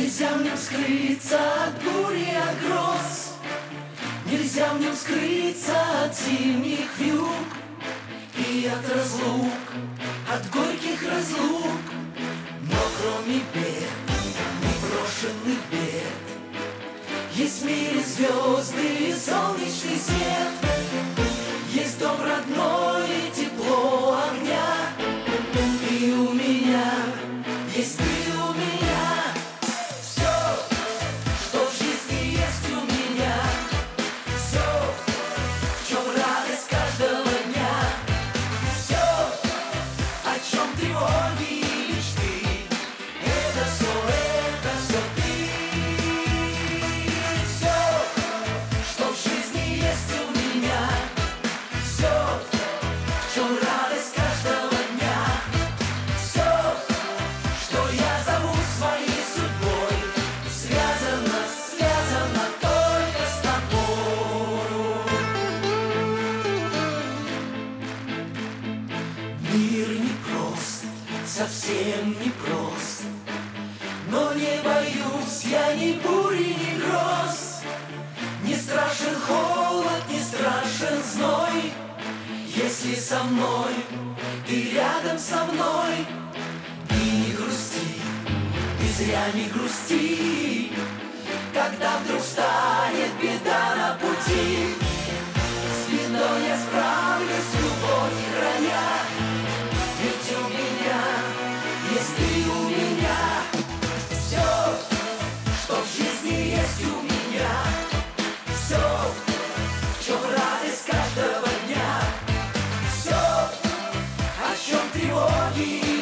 Нельзя в нем скрыться от бури и от гроз, нельзя в нем скрыться от зимних вьюг и от разлук, от горьких разлук. Но кроме бед, непрошенных бед, есть в мире звезды и солнечный свет, есть дом родной и тепло огня. И у меня есть ты. Совсем не прост, но не боюсь я ни бури, ни гроз. Не страшен холод, не страшен зной, если со мной, ты рядом со мной. И не грусти, ты зря не грусти, когда вдруг станет беда на пути. С бедой я справлюсь, любовь храня, ведь у меня есть ты, у меня все, что в жизни есть у меня, все, в чем радость каждого дня, все, о чем тревоги.